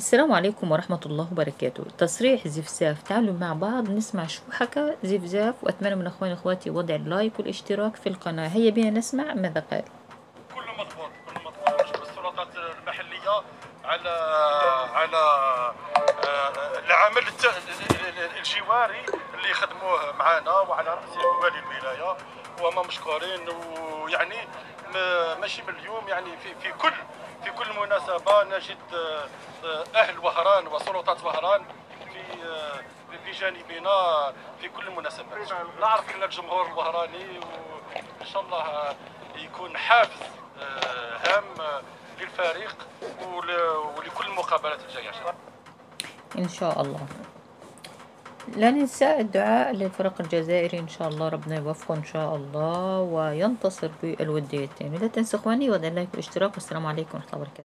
السلام عليكم ورحمة الله وبركاته. تصريح زفزاف، تعالوا مع بعض نسمع شو حكى زفزاف، وأتمنى من أخواني وأخواتي وضع اللايك والاشتراك في القناة. هيا بينا نسمع ماذا قال. كل مضبوط بالسلطات المحلية على العمل الجواري اللي خدموه معنا، وعلى رأسهم والي الولاية وهم مشكورين، ويعني ماشي من اليوم، يعني في كل مناسبة نجد أهل وهران وسلطات وهران في جانبنا في كل المناسبات. نعرف أن الجمهور الوهراني وإن شاء الله يكون حافز هام للفريق ولكل المقابلات الجاية إن شاء الله. لا ننسى الدعاء للفريق الجزائري، إن شاء الله ربنا يوفقه إن شاء الله وينتصر في الوديتين. لا تنسوا إخواني وضع اللايك والاشتراك، والسلام عليكم ورحمة الله وبركاته.